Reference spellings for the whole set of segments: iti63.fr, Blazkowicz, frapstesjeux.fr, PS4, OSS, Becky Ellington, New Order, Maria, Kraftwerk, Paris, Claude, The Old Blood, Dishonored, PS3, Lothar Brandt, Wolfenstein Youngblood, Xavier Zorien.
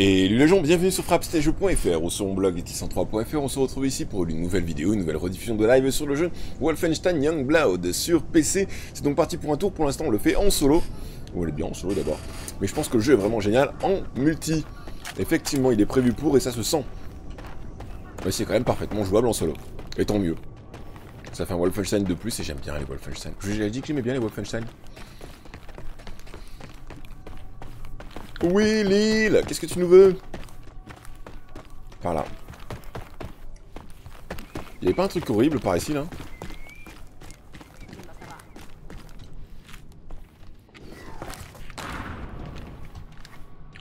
Et les gens, bienvenue sur frapstesjeux.fr ou sur mon blog iti63.fr. On se retrouve ici pour une nouvelle vidéo, une nouvelle rediffusion de live sur le jeu Wolfenstein Youngblood sur PC. C'est donc parti pour un tour. Pour l'instant, on le fait en solo. On est bien en solo d'abord. Mais je pense que le jeu est vraiment génial en multi. Effectivement, il est prévu pour et ça se sent. Mais c'est quand même parfaitement jouable en solo. Et tant mieux. Ça fait un Wolfenstein de plus et j'aime bien les Wolfenstein. Je vous ai dit que j'aimais bien les Wolfenstein. Oui, Lille, qu'est-ce que tu nous veux? Par là. Il n'y avait pas un truc horrible par ici, là?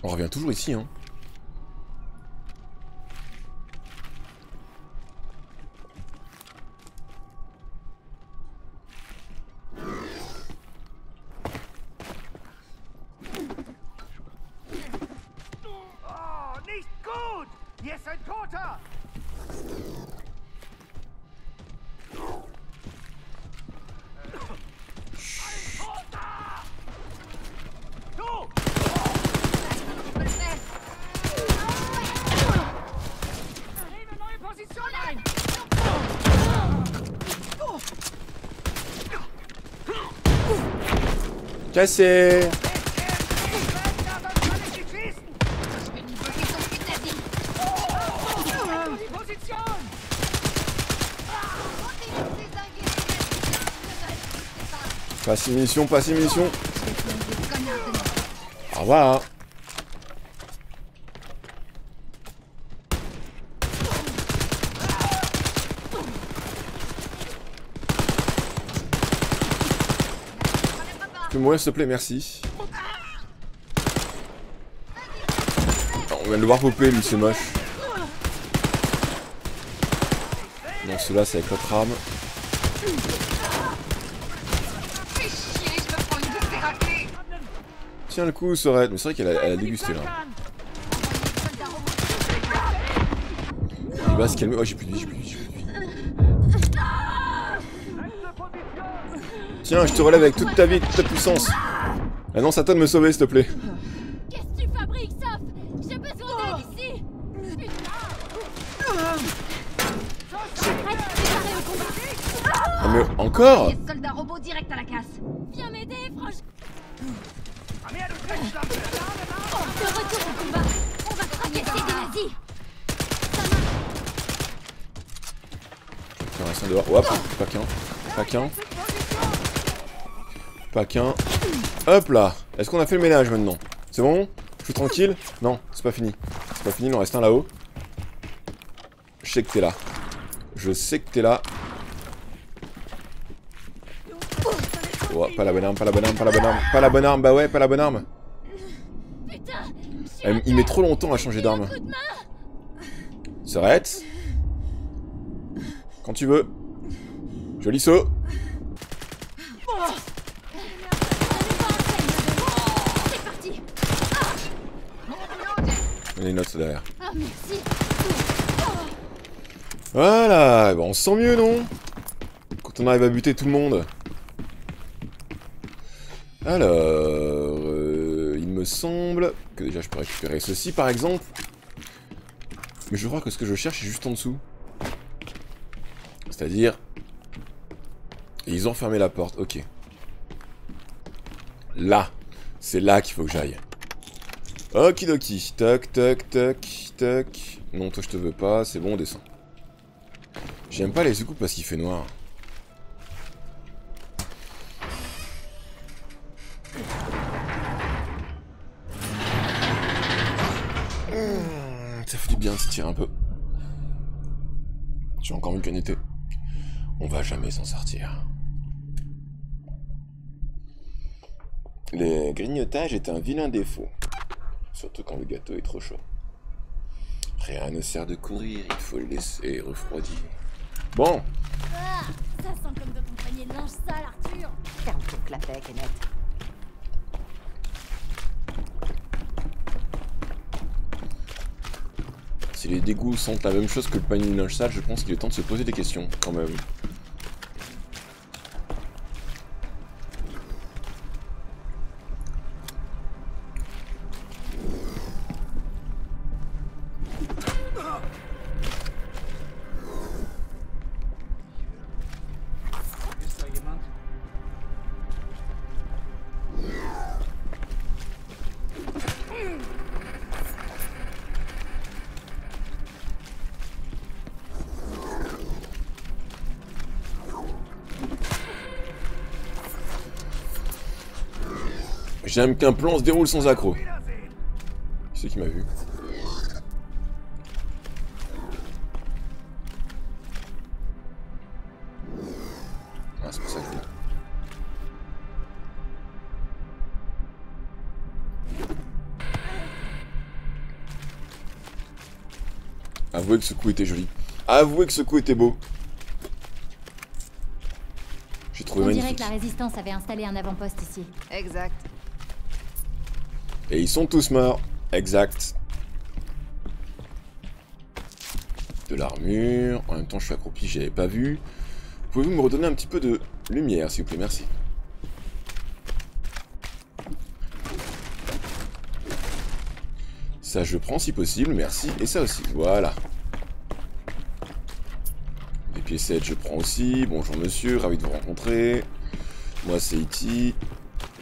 On revient toujours ici, hein. Cassé. Passe munitions. Au revoir. S'il te plaît, merci. Non, on va le voir popper, lui, c'est moche. Donc, cela, c'est avec notre arme. Tiens, le coup, Sorette. Mais c'est vrai qu'elle a dégusté là. Il va se calmer. Oh, j'ai plus de vie. Tiens, je te relève avec toute ta vie, toute ta puissance. Ah non, c'est à toi de me sauver, s'il te plaît. Qu'est-ce que tu fabriques, Soph? J'ai besoin d'aide ici. Ah mais encore? Soldat robot direct à la casse. Viens m'aider, franchement. De retour au combat. On va craquer ces nazis. Il reste un dehors. Hop, pas qu'un. Hop là. Est-ce qu'on a fait le ménage maintenant? C'est bon? Je suis tranquille? Non, c'est pas fini. Il en reste un là-haut. Je sais que t'es là. Oh, pas la bonne arme. Bah ouais, pas la bonne arme. Il met trop longtemps à changer d'arme. S'arrête. Quand tu veux. Joli saut. Il y a une autre derrière. Voilà, on se sent mieux, non? Quand on arrive à buter tout le monde. Alors, il me semble que déjà je peux récupérer ceci par exemple. Mais je crois que ce que je cherche est juste en dessous. C'est-à-dire... ils ont fermé la porte, ok. Là, c'est là qu'il faut que j'aille. Okidoki, toc. Non, toi je te veux pas, c'est bon, on descend. J'aime pas les soucoupes parce qu'il fait noir. Ça fait du bien de se tirer un peu. J'ai encore une canette. On va jamais s'en sortir. Le grignotage est un vilain défaut. Surtout quand le gâteau est trop chaud. Rien ne sert de courir, il faut le laisser refroidir. Bon. Ah, ça sent comme de ton panier de linge sale, Arthur. Ferme ton clapet, Kenneth. Si les dégoûts sentent la même chose que le panier de linge sale, je pense qu'il est temps de se poser des questions, quand même. J'aime qu'un plan se déroule sans accroc. Qui c'est qui m'a vu? Ah, c'est pour ça que je... Avouez que ce coup était joli. Avouez que ce coup était beau. J'ai trouvé magnifique. On dirait que la résistance avait installé un avant-poste ici. Exact. Et ils sont tous morts. Exact. De l'armure. En même temps, je suis accroupi, j'avais pas vu. Pouvez-vous me redonner un petit peu de lumière, s'il vous plaît, merci. Ça, je prends si possible, merci. Et ça aussi, voilà. Des piécettes, je prends aussi. Bonjour monsieur, ravi de vous rencontrer. Moi, c'est Iti.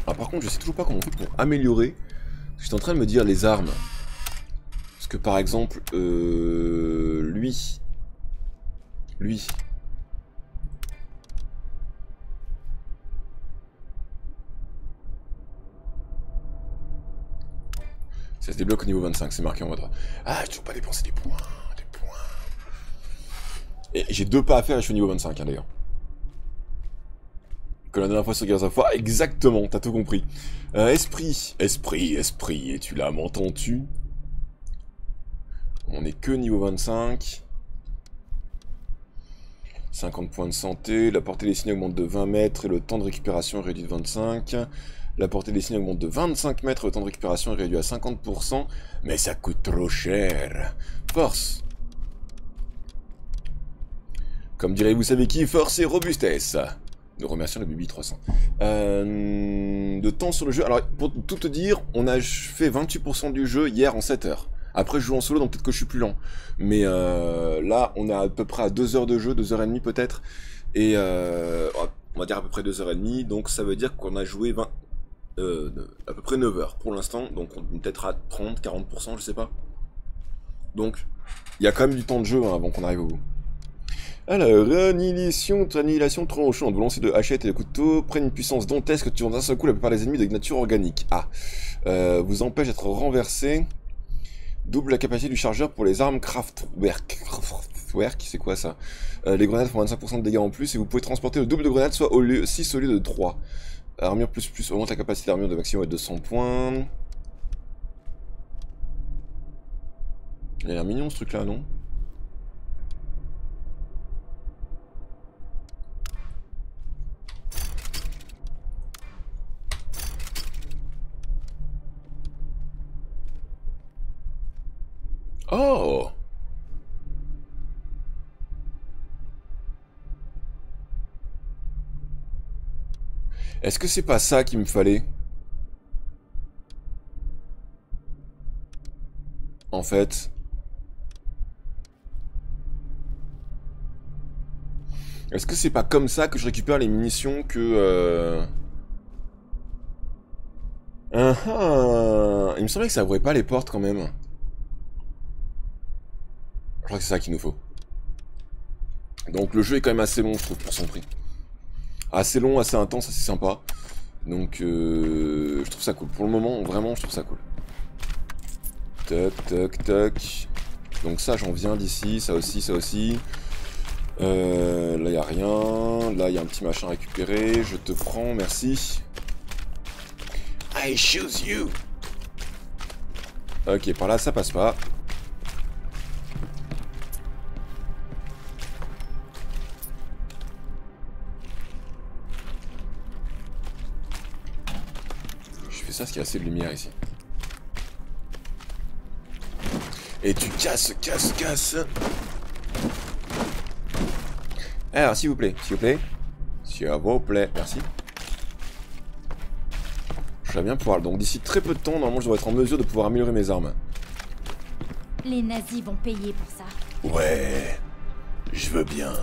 Ah, par contre, je sais toujours pas comment on fait pour améliorer. Je suis en train de me dire les armes. Parce que par exemple, lui. Ça se débloque au niveau 25, c'est marqué en bas droit. Ah, j'ai toujours pas dépensé des points, Et j'ai 2 pas à faire et je suis au niveau 25, hein, d'ailleurs. Que la dernière fois sur Gears of War, exactement, t'as tout compris. Esprit, et tu là, m'entends-tu? On est que niveau 25. 50 points de santé, la portée des signes augmente de 20 mètres et le temps de récupération est réduit de 25. La portée des signes augmente de 25 mètres, le temps de récupération est réduit à 50%, mais ça coûte trop cher. Force. Comme dirait vous savez qui, force et robustesse. Nous remercions le Bibi 300. De temps sur le jeu, alors pour tout te dire, on a fait 28% du jeu hier en 7 heures. Après je joue en solo, donc peut-être que je suis plus lent. Mais là, on est à peu près à 2 heures de jeu, 2h30 peut-être. Et on va dire à peu près 2h30, donc ça veut dire qu'on a joué à peu près 9 heures pour l'instant, donc on est peut-être à 30, 40%, je sais pas. Donc, il y a quand même du temps de jeu avant qu'on arrive au bout. Alors, annihilation tranchante. Vos lancers de hachettes et de couteaux prennent une puissance dantesque tuant d'un seul coup la plupart des ennemis de nature organique. Ah, vous empêche d'être renversé. Double la capacité du chargeur pour les armes Kraftwerk. Kraftwerk, c'est quoi ça? Les grenades font 25% de dégâts en plus et vous pouvez transporter le double de grenades, soit au lieu 6 au lieu de 3. Armure plus augmente la capacité d'armure de maximum à 200 points. Il a l'air mignon ce truc là, non? Oh! Est-ce que c'est pas ça qu'il me fallait? En fait... Est-ce que c'est pas comme ça que je récupère les munitions que... Il me semblait que ça ouvrait pas les portes quand même. Je crois que c'est ça qu'il nous faut. Donc le jeu est quand même assez long, je trouve, pour son prix. Assez long, assez intense, assez sympa. Donc je trouve ça cool. Pour le moment, vraiment, je trouve ça cool. Toc, toc, toc. Donc ça, j'en viens d'ici. Ça aussi, ça aussi. Là, il n'y a rien. Là, il y a un petit machin récupéré. Je te prends, merci. I choose you. Ok, par là, ça passe pas. Ça, parce qu'il y a assez de lumière ici. Et tu casses, casses, casses. Alors, s'il vous plaît, s'il vous plaît. S'il vous plaît, merci. Je vais bien pouvoir. Donc, d'ici très peu de temps, normalement, je devrais être en mesure de pouvoir améliorer mes armes. Les nazis vont payer pour ça. Ouais, je veux bien.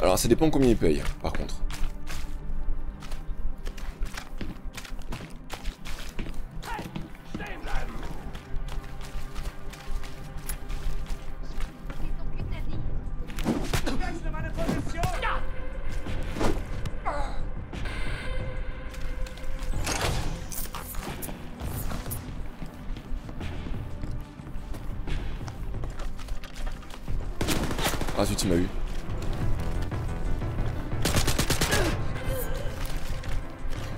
Alors, ça dépend combien ils payent, par contre. Ah zut, il m'a eu.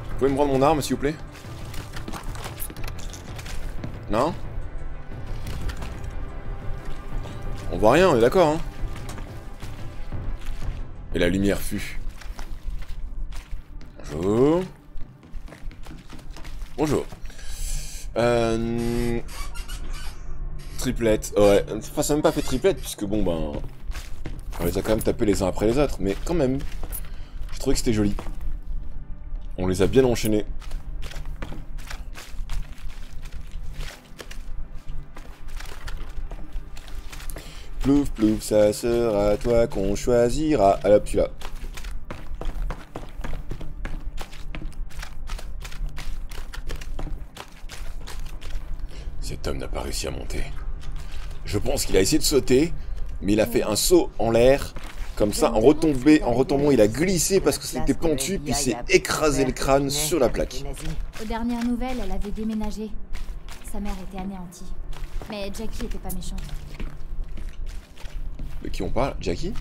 Vous pouvez me rendre mon arme s'il vous plaît? Non? On voit rien, on est d'accord hein. Et la lumière fut. Bonjour. Bonjour. Triplette, ouais. Enfin, ça n'a même pas fait triplette, puisque bon, ben... on les a quand même tapés les uns après les autres, mais quand même. Je trouvais que c'était joli. On les a bien enchaînés. Plouf, plouf, ça sera toi qu'on choisira. Ah là, celui-là. Cet homme n'a pas réussi à monter. Je pense qu'il a essayé de sauter, mais il a fait un saut en l'air. Comme ça, en retombant, il a glissé parce que c'était pentu, puis s'est écrasé le crâne sur la plaque. Aux dernières nouvelles, elle avait déménagé. Sa mère était anéantie. Mais Jackie était pas méchante. De qui on parle? Jackie?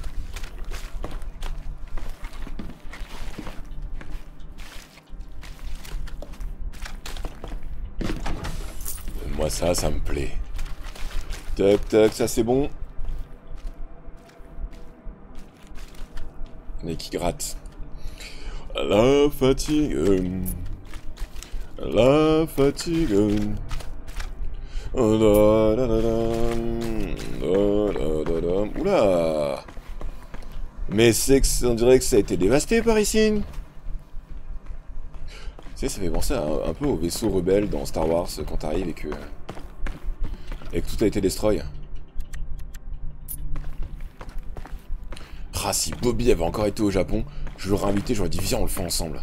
Donne-moi ça, ça me plaît. Toc toc, ça c'est bon. Et qui gratte. La fatigue, oula. Mais c'est que on dirait que ça a été dévasté par ici. Tu sais, ça fait penser un peu au vaisseau rebelle dans Star Wars quand t'arrives et que tout a été destroy. Ah, si Bobby avait encore été au Japon, je l'aurais invité, j'aurais dit viens, on le fait ensemble.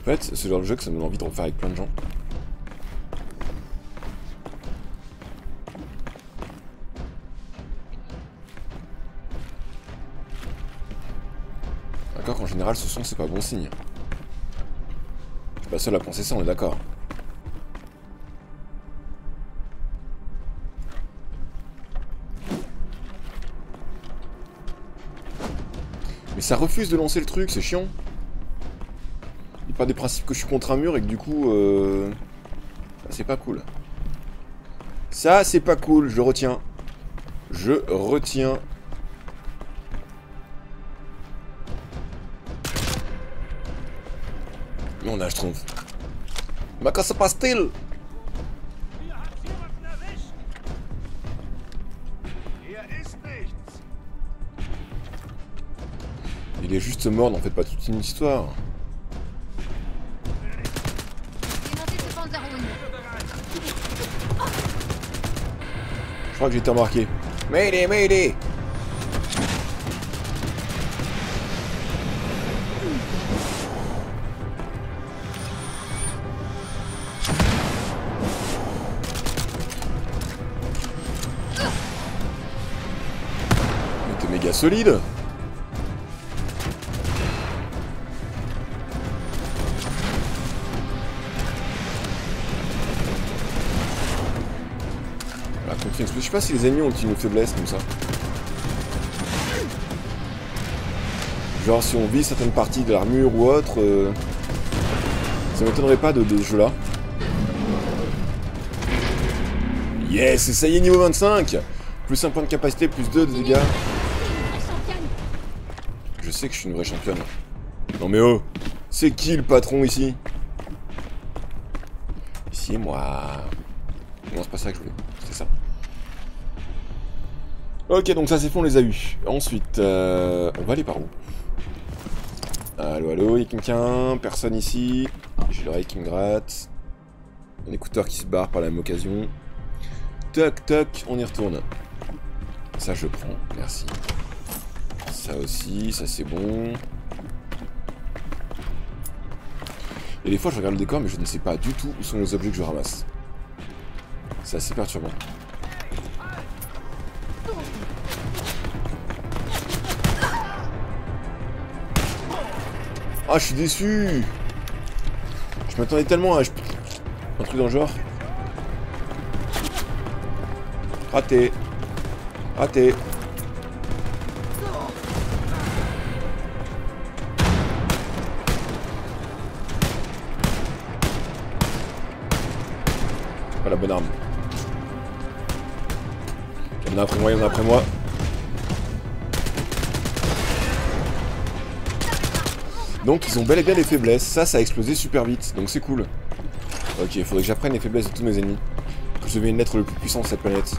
En fait, c'est ce genre de jeu que ça me donne envie de refaire avec plein de gens. D'accord qu'en général, ce son, c'est pas bon signe. Je suis pas seul à penser ça, on est d'accord. Mais ça refuse de lancer le truc, c'est chiant. Il part des principes que je suis contre un mur et que du coup... c'est pas cool. Ça, c'est pas cool, je retiens. Je retiens. Non, là, je trompe. Mais qu'est-ce qui se passe-t-il? Il est juste mort, n'en fait pas toute une histoire. Je crois que j'ai été remarqué. Mayday. Il était méga solide. Je sais pas si les ennemis ont une faiblesse comme ça. Genre si on vit certaines parties de l'armure ou autre, ça m'étonnerait pas de ce jeu là. Yes, ça y est, niveau 25. Plus un point de capacité, plus 2 de dégâts. Je sais que je suis une vraie championne. Non mais oh, c'est qui le patron ici? Ici moi. Non, c'est pas ça que je voulais, c'est ça. Ok, donc ça c'est fait, on les a eus. Ensuite, on va aller par où? Allo, allo, y'a quelqu'un? Personne ici. J'ai l'oreille qui me gratte. Un écouteur qui se barre par la même occasion. Toc, toc, on y retourne. Ça je prends, merci. Ça aussi, ça c'est bon. Et des fois je regarde le décor mais je ne sais pas du tout où sont les objets que je ramasse. C'est assez perturbant. Ah, je suis déçu. Je Je m'attendais tellement à un truc dans le genre. Raté. Raté. Pas la bonne arme. Il y en a après moi, il y en a après moi. Donc ils ont bel et bien des faiblesses, ça a explosé super vite, donc c'est cool. Ok, il faudrait que j'apprenne les faiblesses de tous mes ennemis. Que je devienne l'être le plus puissant de cette planète.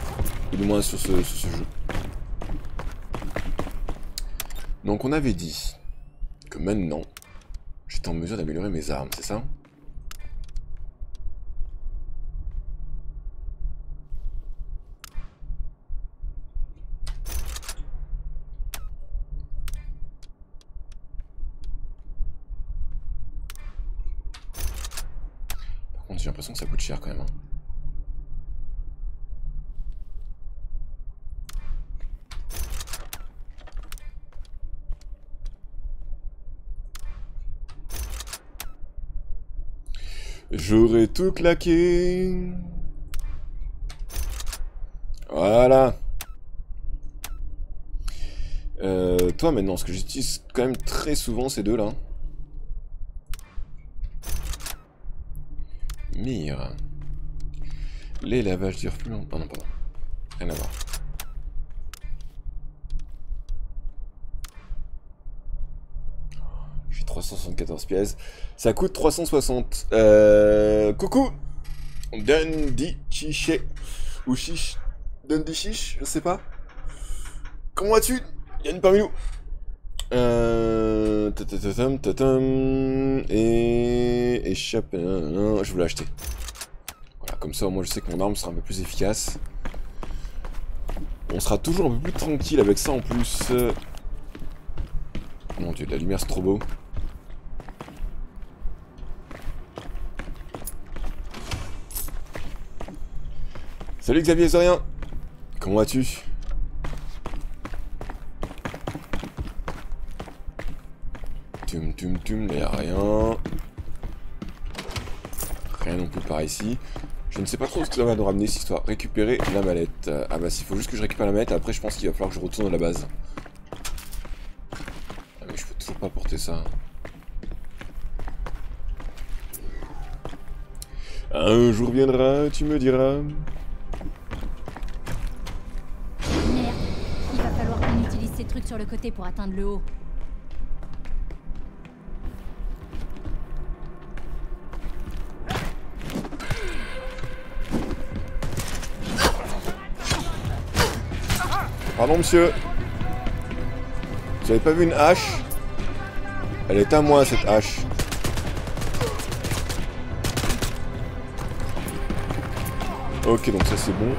Ou du moins sur ce jeu. Donc on avait dit que maintenant, j'étais en mesure d'améliorer mes armes, c'est ça? J'ai l'impression que ça coûte cher quand même. J'aurais tout claqué. Voilà. Toi maintenant, ce que j'utilise quand même très souvent, ces deux là. Mire. Les lavages durent plus longtemps. Non, pardon. Rien à voir. J'ai 374 pièces. Ça coûte 360. Coucou Dundi Chiché. Ou Chiche. Dundi Chiche, je sais pas. Comment vas-tu? Y'a une parmi nous. Et échappe. Je voulais acheter. Voilà, comme ça au moins je sais que mon arme sera un peu plus efficace. On sera toujours un peu plus tranquille avec ça en plus. Mon dieu, la lumière c'est trop beau. Salut Xavier Zorien. Comment vas-tu? Tum tum tum, il n'y a rien. Rien non plus par ici. Je ne sais pas trop ce que ça va nous ramener cette histoire. Récupérer la mallette. Ah bah s'il faut juste que je récupère la mallette, après je pense qu'il va falloir que je retourne à la base. Ah mais je peux toujours pas porter ça. Un jour viendra, tu me diras. Merde, il va falloir qu'on utilise ces trucs sur le côté pour atteindre le haut. Pardon monsieur, vous avez pas vu une hache? Elle est à moi cette hache. Ok, donc ça c'est bon.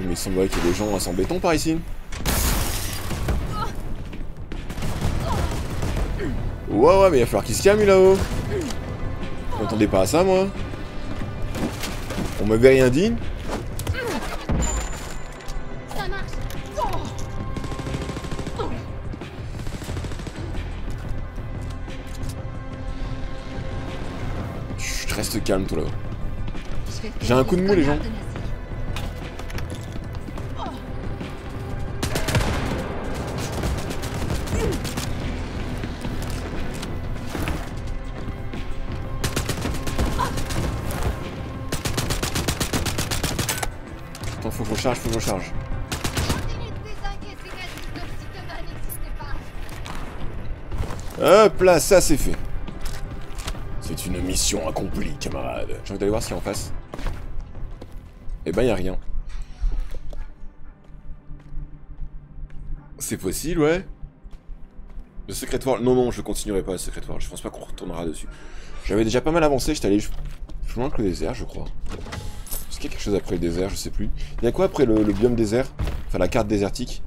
Mais il semblerait qu'il y ait des gens à s'en béton par ici. Wow, ouais mais il va falloir qu'il se calme là-haut. Vous m'entendez pas à ça moi? On m'avait rien dit. Reste calme tout là-haut. J'ai un coup de mou les gens. Attends, faut que je recharge, faut que je recharge. Hop là, ça c'est fait. C'est une mission accomplie, camarade. J'ai envie d'aller voir ce qu'il y a en face. Eh ben, y'a rien. C'est possible, ouais. Le Secret World. Non, non, je continuerai pas le Secret World. Je pense pas qu'on retournera dessus. J'avais déjà pas mal avancé. J'étais allé plus loin que le désert, je crois. Est-ce qu'il y a quelque chose après le désert? Je sais plus. Il y a quoi après le biome désert? Enfin, la carte désertique.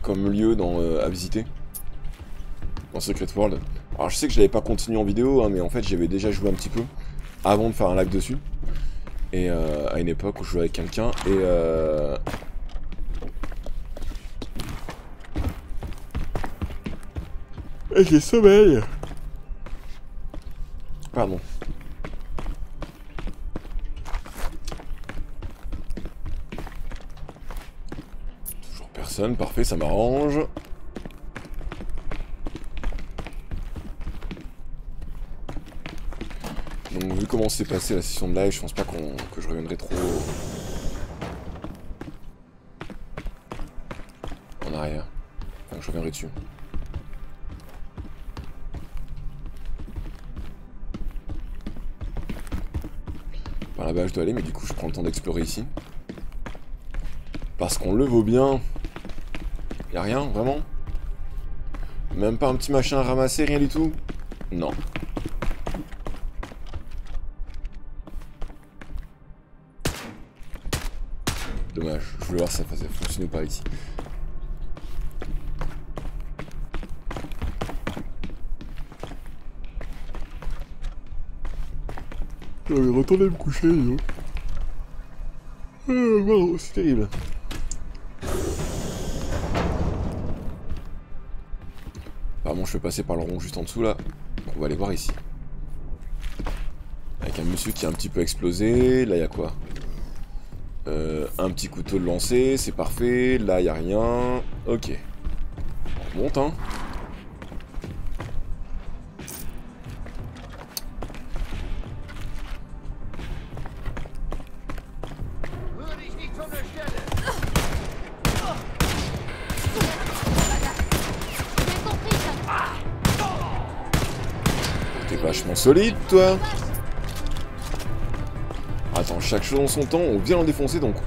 Comme lieu dans, à visiter. Dans Secret World. Alors je sais que je l'avais pas continué en vidéo, hein, mais en fait j'avais déjà joué un petit peu avant de faire un live dessus. Et à une époque où je jouais avec quelqu'un et Et j'ai sommeil. Pardon. Toujours personne, parfait, ça m'arrange. Donc vu comment s'est passée la session de live, je pense pas que je reviendrai trop en arrière. Enfin, je reviendrai dessus. Par là-bas je dois aller, mais du coup je prends le temps d'explorer ici. Parce qu'on le vaut bien. Y'a rien, vraiment? Même pas un petit machin à ramasser, rien du tout? Non. Dommage, je voulais voir si ça faisait fonctionner ou pas ici. Je vais retourner me coucher, disons. Wow, c'est terrible. Apparemment, je peux passer par le rond juste en dessous là. On va aller voir ici. Avec un monsieur qui a un petit peu explosé. Là, il y a quoi? Un petit couteau de lancer, c'est parfait. Là, il n'y a rien. Ok. On remonte, hein. T'es vachement solide, toi. Attends, chaque chose en son temps, on vient en défoncer donc. Ton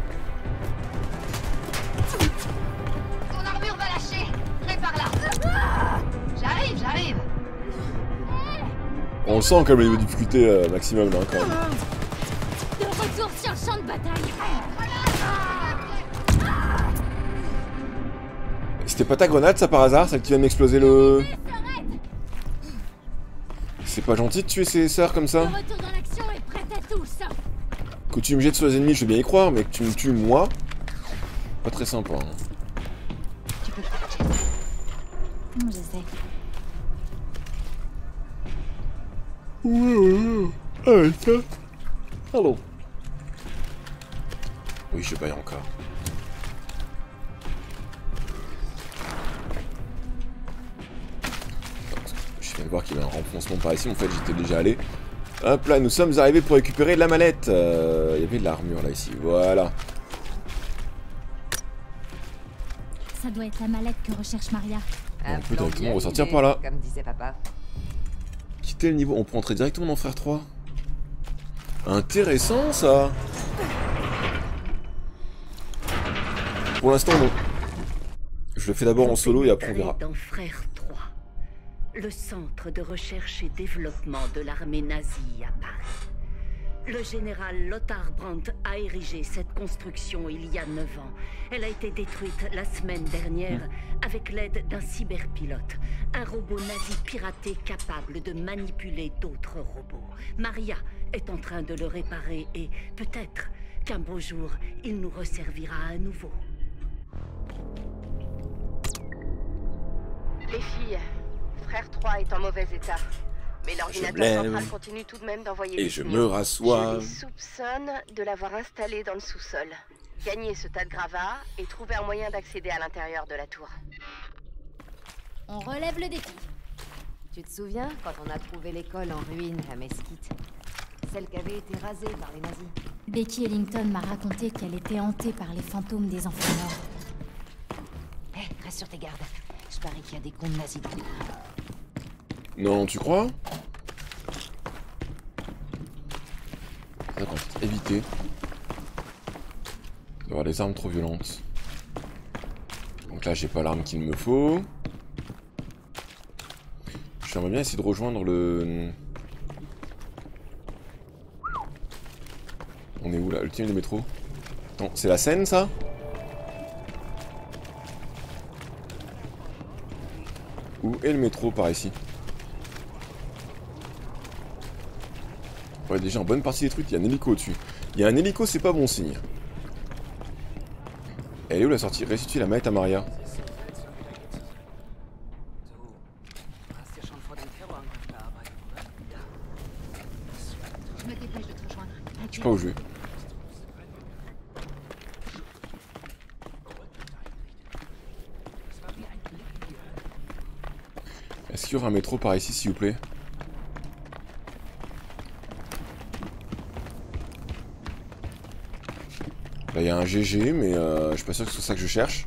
armure va lâcher, prépare-la. J'arrive, j'arrive. On le sent quand même le niveau de difficulté maximum là quand même. De retour sur le champ de bataille. C'était pas ta grenade ça par hasard, celle qui vient d'exploser le... C'est pas gentil de tuer ses sœurs comme ça. Que tu me jettes sur les ennemis, je veux bien y croire, mais que tu me tues, moi, pas très sympa. Hein. Je sais. Oui, oui, oui. Allô. Oui, je baille encore. Je viens de voir qu'il y a un renfoncement par ici, mais en fait, j'étais déjà allé. Hop là, nous sommes arrivés pour récupérer de la mallette. Il y avait de l'armure là ici, voilà. Ça doit être la mallette que recherche Maria. On peut directement ressortir par là. Comme disait papa. Quitter le niveau, on peut entrer directement dans Frère 3. Intéressant ça. Pour l'instant non. Je le fais d'abord en solo et après on verra. Dans Frère 3. Le centre de recherche et développement de l'armée nazie à Paris. Le général Lothar Brandt a érigé cette construction il y a 9 ans. Elle a été détruite la semaine dernière avec l'aide d'un cyberpilote, un robot nazi piraté capable de manipuler d'autres robots. Maria est en train de le réparer et peut-être qu'un beau jour, il nous resservira à nouveau. Les filles... Frère 3 est en mauvais état, mais l'ordinateur central continue tout de même d'envoyer des signaux. Et je me rassois. Je les soupçonne de l'avoir installé dans le sous-sol. Gagnez ce tas de gravats et trouvez un moyen d'accéder à l'intérieur de la tour. On relève le défi. Tu te souviens quand on a trouvé l'école en ruine à Mesquite? Celle qui avait été rasée par les nazis. Becky Ellington m'a raconté qu'elle était hantée par les fantômes des enfants morts. Hé, reste sur tes gardes. Je parie qu'il y a des cons de nazis. Non, tu crois? D'accord, éviter d'avoir des armes trop violentes. Donc là, j'ai pas l'arme qu'il me faut. J'aimerais bien essayer de rejoindre le... On est où là? Le tunnel de métro? Attends, c'est la Seine ça? Où est le métro par ici? Ouais, déjà en bonne partie des trucs, il y a un hélico au-dessus. Il y a un hélico, c'est pas bon signe. Elle est où la sortie? Restituer la mallette à Maria. Je me dépêche de te rejoindre. Je sais pas où je vais. Est-ce qu'il y aura un métro par ici, s'il vous plaît? Là, il y a un GG, mais je suis pas sûr que ce soit ça que je cherche.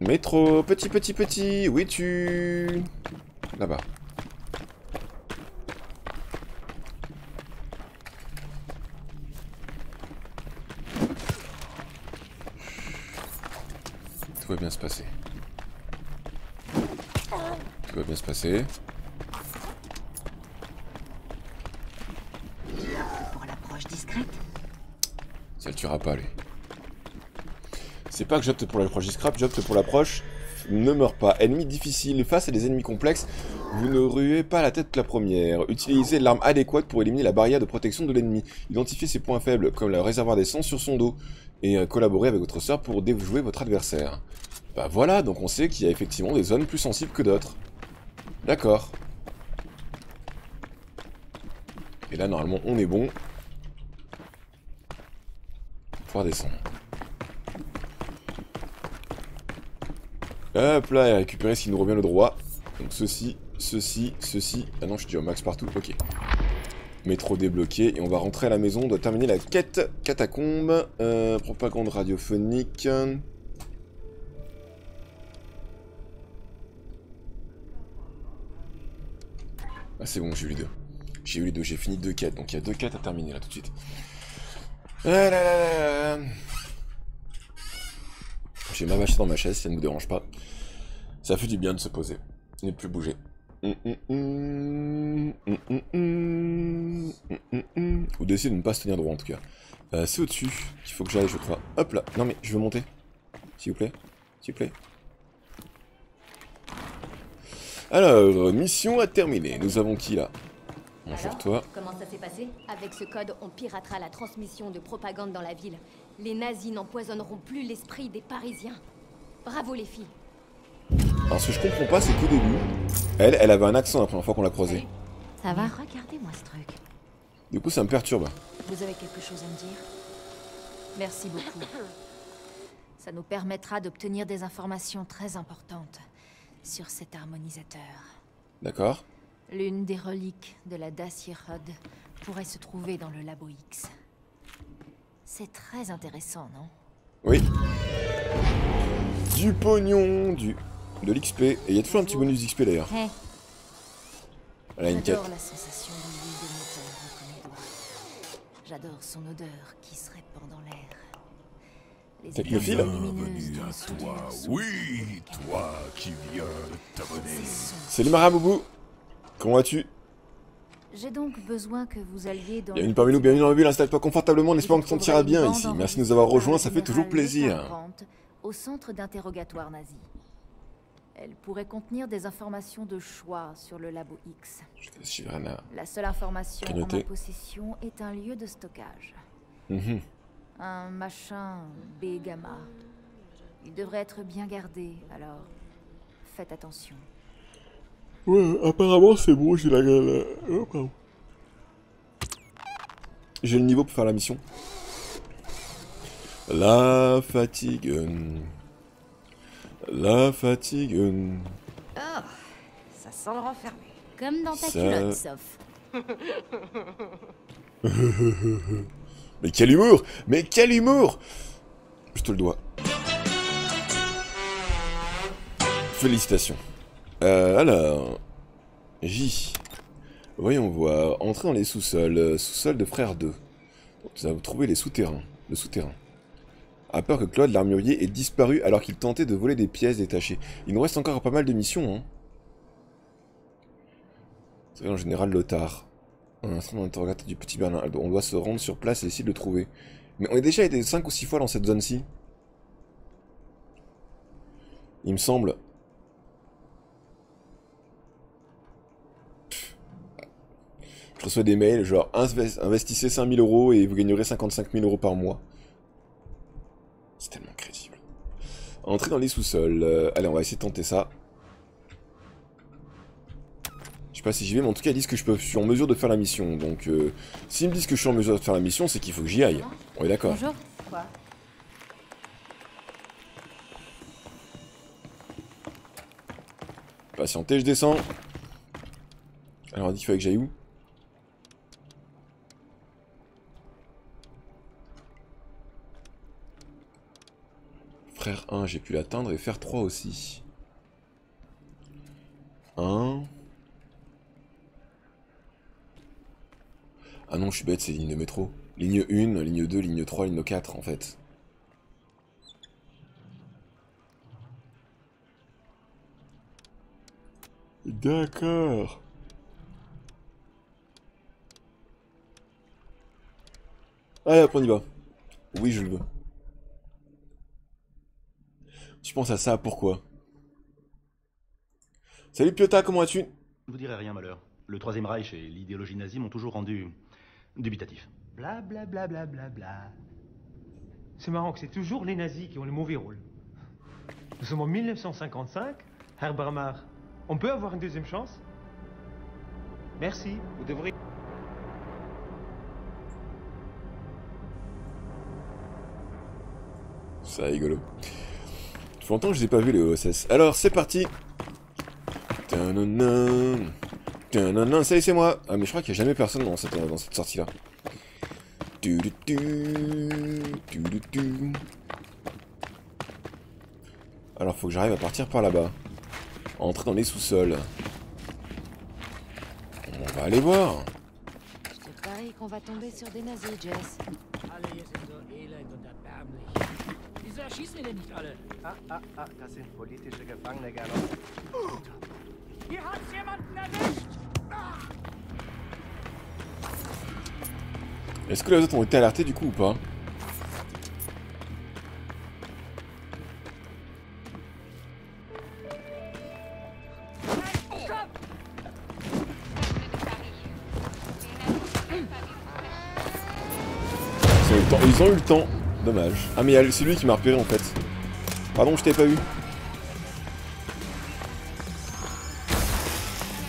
Métro, petit, où es-tu? Là-bas. Tout va bien se passer. Tout va bien se passer. Pour l'approche discrète. Ça le tuera pas, lui. C'est pas que j'opte pour l'approche discrète, j'opte pour l'approche ne meurt pas. Ennemis difficiles, face à des ennemis complexes, vous ne ruez pas la tête que la première. Utilisez l'arme adéquate pour éliminer la barrière de protection de l'ennemi. Identifiez ses points faibles, comme le réservoir d'essence sur son dos. Et collaborez avec votre sœur pour déjouer votre adversaire. Bah voilà, donc on sait qu'il y a effectivement des zones plus sensibles que d'autres. D'accord. Et là, normalement, on est bon. Pour descendre. Hop là, et récupérer ce qui nous revient le droit. Donc ceci. Ah non, je dis au max partout, ok. Métro débloqué, et on va rentrer à la maison, on doit terminer la quête catacombe. Propagande radiophonique. Ah c'est bon, j'ai eu les deux. J'ai fini 2 quêtes, donc il y a 2 quêtes à terminer là tout de suite. Ah là là là. J'ai ma vache dans ma chaise, ça ne vous dérange pas. Ça fait du bien de se poser, et de plus bouger. Ou d'essayer de ne pas se tenir droit en tout cas. C'est au-dessus qu'il faut que j'aille, je crois. Hop là, non mais je veux monter. S'il vous plaît, s'il vous plaît. Alors, mission à terminer. Nous avons qui là? Bonjour toi. Comment ça s'est passé? Avec ce code, on piratera la transmission de propagande dans la ville. Les nazis n'empoisonneront plus l'esprit des Parisiens. Bravo les filles. Alors ce que je comprends pas, c'est qu'au début, elle avait un accent la première fois qu'on l'a croisée. Ça va? Regardez-moi ce truc. Du coup, ça me perturbe. Vous avez quelque chose à me dire? Merci beaucoup. Ça nous permettra d'obtenir des informations très importantes sur cet harmonisateur. D'accord. L'une des reliques de la Dasirod pourrait se trouver dans le labo X. C'est très intéressant, non? Oui. Du pognon, de l'XP. Et il y a toujours un petit bonus d'XP d'ailleurs. Hey. Elle a une quête. J'adore la sensation de l'huile de moteur entre mes doigts. J'adore son odeur qui se répand dans l'air. Technophile. Bienvenue à toi. Oui, toi qui viens t'abonner. Salut Maraboubou. Comment vas-tu? J'ai donc besoin que vous alliez dans... Bienvenue parmi nous, bienvenue dans la ville, installe-toi confortablement en espérant que tu t'en tireras bien ici. Merci de nous avoir rejoints, ça fait toujours plaisir. Au centre d'interrogatoire nazi. Elle pourrait contenir des informations de choix sur le labo X. La seule information en ma possession est un lieu de stockage. Un machin B-gamma. Il devrait être bien gardé, alors faites attention. Ouais, apparemment c'est bon, j'ai la gueule. Oh, pardon. J'ai le niveau pour faire la mission. La fatigue. La fatigue. Oh, ça sent le renfermé. Comme dans ta culotte, sauf. Mais quel humour! Mais quel humour! Je te le dois. Félicitations. Alors... J. Voyons voir. Entrer dans les sous-sols. Sous-sol de frère 2. Nous avons trouvé les souterrains. Le souterrain. À peur que Claude, l'armurier, ait disparu alors qu'il tentait de voler des pièces détachées. Il nous reste encore pas mal de missions, hein. C'est en général Lothar. Un instant d'interrogateur du petit Berlin. On doit se rendre sur place et essayer de le trouver. Mais on est déjà été 5 ou 6 fois dans cette zone-ci. Il me semble... Je reçois des mails genre investissez 5 000 € et vous gagnerez 55 000 € par mois. C'est tellement crédible. Entrer dans les sous-sols. Allez, on va essayer de tenter ça. Je sais pas si j'y vais, mais en tout cas ils disent que je suis en mesure de faire la mission. Donc s'ils me disent que je suis en mesure de faire la mission, c'est qu'il faut que j'y aille. On est d'accord. Bonjour. Quoi ? Patientez, je descends. Alors on dit qu'il fallait que j'aille où ? Frère 1, j'ai pu l'atteindre, et faire 3 aussi. 1. Ah non, je suis bête, c'est ligne de métro. Ligne 1, ligne 2, ligne 3, ligne 4 en fait. D'accord. Allez, hop, on y va. Oui, je le veux. Tu penses à ça, pourquoi? Salut Piota, comment vas-tu? Je vous dirai rien, malheur. Le Troisième Reich et l'idéologie nazie m'ont toujours rendu dubitatif. Bla bla bla bla bla bla. C'est marrant que c'est toujours les nazis qui ont le mauvais rôle. Nous sommes en 1955, Herr Bramar. On peut avoir une deuxième chance? Merci, vous devriez... C'est rigolo. Longtemps que je n'ai pas vu les OSS. Alors c'est parti. Tadadam. Salut, c'est moi. Ah mais je crois qu'il n'y a jamais personne dans cette sortie là. Alors faut que j'arrive à partir par là-bas. Entrer dans les sous-sols. On va aller voir. Je te parie qu'on va tomber sur des nazis, Jess. Est-ce que les autres ont été alertés du coup ou pas? Ils ont eu le temps. Dommage. Ah mais c'est lui qui m'a repéré en fait. Pardon, je t'ai pas eu.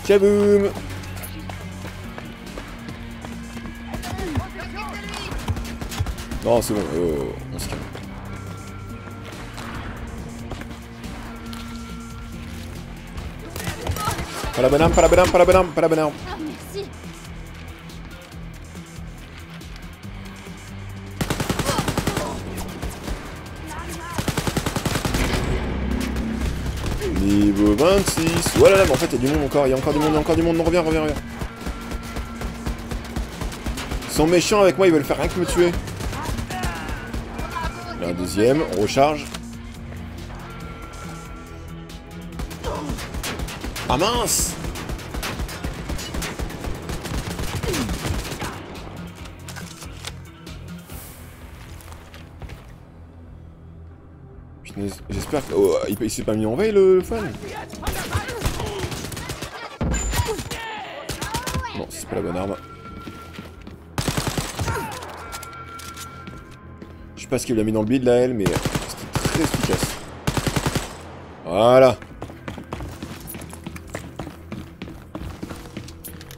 Kaboum! Non c'est bon, on se calme. Pas la banane, pas la banane, pas la banane, pas la banane. Niveau 26. Voilà, là, mais en fait, il y a du monde encore. Il y a encore du monde, Non, reviens. Ils sont méchants avec moi, ils veulent faire rien que me tuer. Un deuxième, on recharge. Ah mince! J'espère que... Oh, il s'est pas mis en veille le fan. Non, c'est pas la bonne arme. Je sais pas ce qu'il a mis dans le bide là, elle, mais c'était très efficace. Voilà.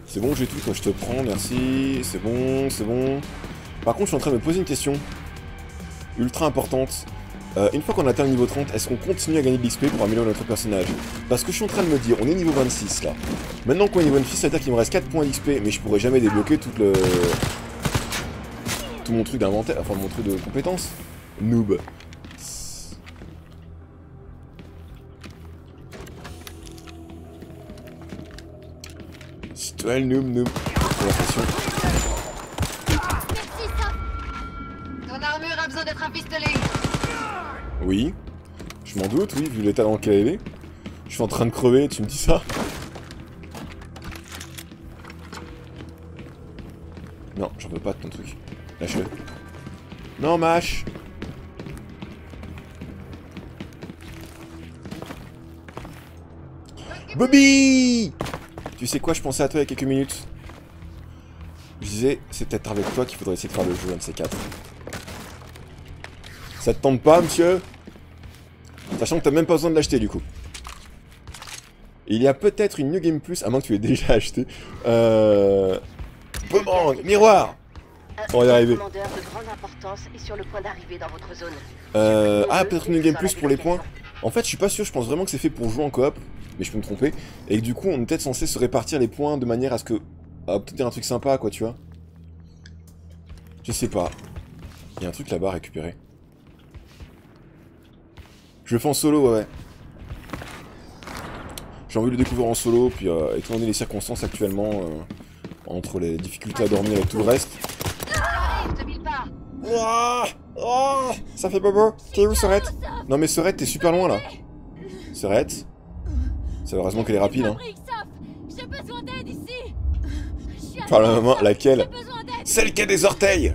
C'est bon, j'ai tout, quand je te prends, merci. C'est bon, c'est bon. Par contre, je suis en train de me poser une question. Ultra importante. Une fois qu'on atteint le niveau 30, est-ce qu'on continue à gagner de l'XP pour améliorer notre personnage? Parce que je suis en train de me dire, on est niveau 26 là. Maintenant qu'on est niveau 26, ça veut dire qu'il me reste 4 points d'XP, mais je pourrais jamais débloquer tout mon truc d'inventaire, enfin mon truc de compétences. Noob. C'est toi le noob. Ton armure a besoin d'être un pistolet. Oui, je m'en doute, oui, vu l'état dans lequel elle est. Je suis en train de crever, tu me dis ça? Non, j'en veux pas de ton truc. Lâche-le. Non, mâche! Bobby! Tu sais quoi, je pensais à toi il y a quelques minutes. Je disais, c'est peut-être avec toi qu'il faudrait essayer de faire le jeu, un de ces quatre. Ça te tente pas, monsieur? Sachant que t'as même pas besoin de l'acheter du coup. Il y a peut-être une New Game Plus, à moins que tu l'aies déjà acheté. Boomerang, miroir. On va y arriver. Ah, peut-être une New Game Plus pour les points. En fait, je suis pas sûr, je pense vraiment que c'est fait pour jouer en coop, mais je peux me tromper. Et que du coup, on est peut-être censé se répartir les points de manière à ce que... à obtenir un truc sympa, quoi, tu vois. Je sais pas. Il y a un truc là-bas à récupérer. Je le fais en solo, ouais. J'ai envie de le découvrir en solo, puis étant donné les circonstances actuellement, entre les difficultés à dormir et tout le reste. Ouah, oh, ça fait bobo. T'es où, Sorette? Non mais Sorette, t'es super loin là. Sorette. C'est heureusement qu'elle est rapide, hein. Enfin, la maman, laquelle? Celle qui a des orteils.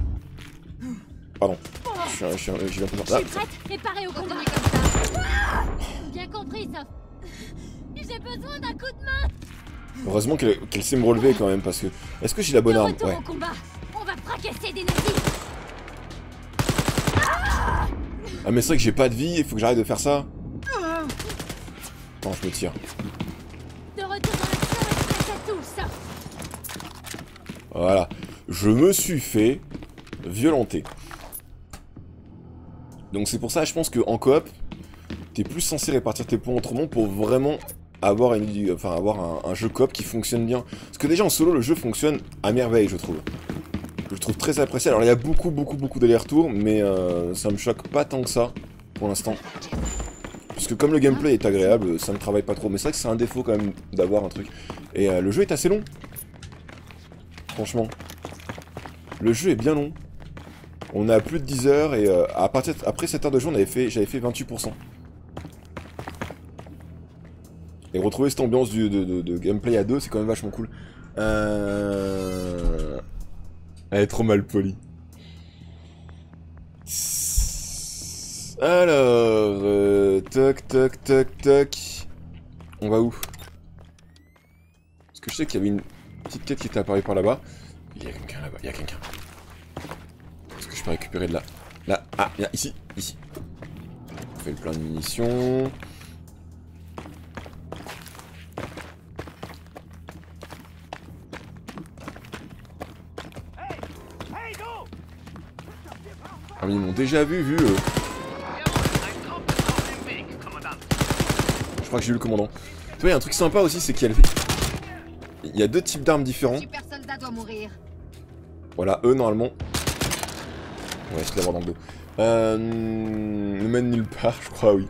Pardon. Je suis un peu mort. Heureusement qu'elle sait me relever quand même, parce que... Est-ce que j'ai la bonne arme? Ouais. Ah mais c'est vrai que j'ai pas de vie, il faut que j'arrête de faire ça. Attends, je me tire. Voilà. Je me suis fait violenter. Donc c'est pour ça, je pense qu'en coop, t'es plus censé répartir tes points entre monde pour vraiment avoir, un jeu coop qui fonctionne bien. Parce que déjà en solo, le jeu fonctionne à merveille, je trouve. Je le trouve très apprécié. Alors il y a beaucoup d'allers-retours, mais ça me choque pas tant que ça, pour l'instant. Puisque comme le gameplay est agréable, ça ne travaille pas trop. Mais c'est vrai que c'est un défaut quand même d'avoir un truc. Et le jeu est assez long. Franchement. Le jeu est bien long. On a plus de 10 heures et après 7 heures de jeu, j'avais fait 28%. Et retrouver cette ambiance de gameplay à 2, c'est quand même vachement cool. Elle est trop mal polie. Alors... Toc. On va où? Parce que je sais qu'il y avait une petite quête qui était apparue par là-bas. Il y a quelqu'un là-bas, il y a quelqu'un. Est-ce que je peux récupérer de là? Là, ah, là, ici. On fait le plein de munitions. Ah mais ils m'ont déjà vu eux. Je crois que j'ai eu le commandant. Tu vois, il y a un truc sympa aussi, c'est qu'il y a deux types d'armes différents. Voilà, eux normalement... Ouais, je vais l'avoir dans le dos. Ne mène nulle part, je crois, oui.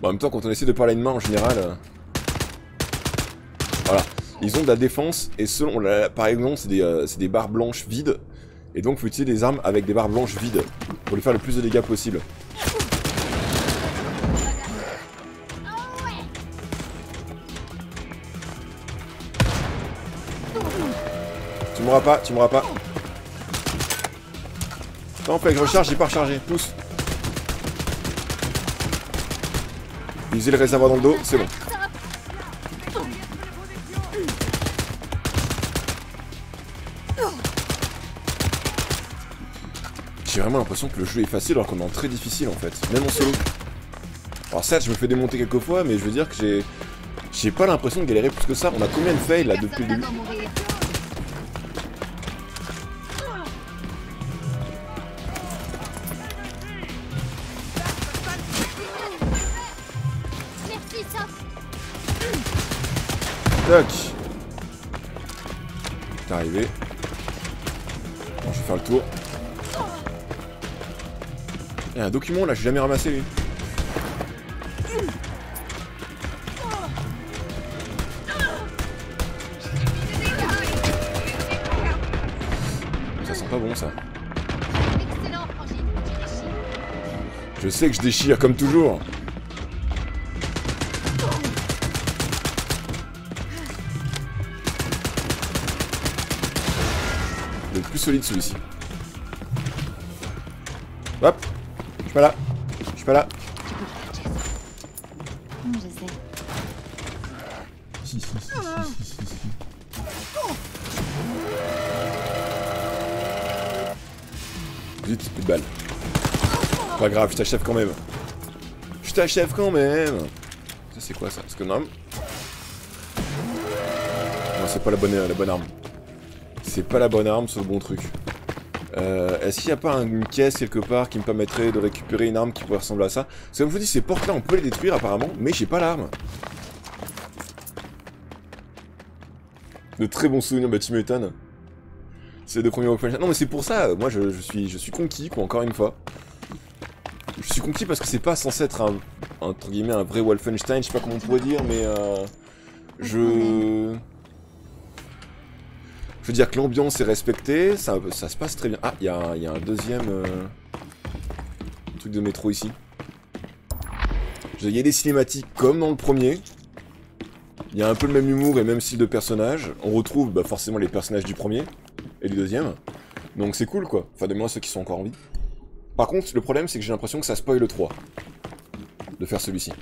Bon, en même temps, quand on essaie de parler une main, en général... Voilà. Ils ont de la défense, et selon... Par exemple, c'est des barres blanches vides. Et donc, faut utiliser des armes avec des barres blanches vides pour lui faire le plus de dégâts possible. Tu mourras pas. Non, que je recharge, j'ai pas rechargé. Pousse. Usez le réservoir dans le dos, c'est bon. J'ai vraiment l'impression que le jeu est facile alors qu'on est en très difficile en fait, même en solo. Alors certes, je me fais démonter quelques fois, mais je veux dire que j'ai pas l'impression de galérer plus que ça. On a combien de fails là depuis le début? Toc. T'es arrivé. Bon, je vais faire le tour. Il y a un document là, j'ai jamais ramassé lui. Ça sent pas bon ça. Je sais que je déchire comme toujours. Le plus solide celui-ci. Hop. Je suis pas là. Je sais. Vite, plus de balles. Pas grave, je t'achève quand même. C'est quoi ça? Parce que non. Non, c'est pas la bonne, arme. C'est pas la bonne arme, c'est le bon truc. Est-ce qu'il n'y a pas une caisse quelque part qui me permettrait de récupérer une arme qui pourrait ressembler à ça? Parce que comme je vous dis, ces portes-là, on peut les détruire apparemment, mais j'ai pas l'arme. De très bons souvenirs, bah tu m'étonnes. C'est de premiers Wolfenstein. Non mais c'est pour ça, moi je suis conquis, quoi, encore une fois. Je suis conquis parce que c'est pas censé être un, entre guillemets, un vrai Wolfenstein, je sais pas comment on pourrait dire, mais je veux dire que l'ambiance est respectée, ça se passe très bien. Ah, il y a un deuxième truc de métro ici. Il y a des cinématiques comme dans le premier. Il y a un peu le même humour et le même style de personnage. On retrouve bah, forcément les personnages du premier et du deuxième. Donc c'est cool quoi. Enfin, de moins ceux qui sont encore en vie. Par contre, le problème c'est que j'ai l'impression que ça spoil le 3. De faire celui-ci.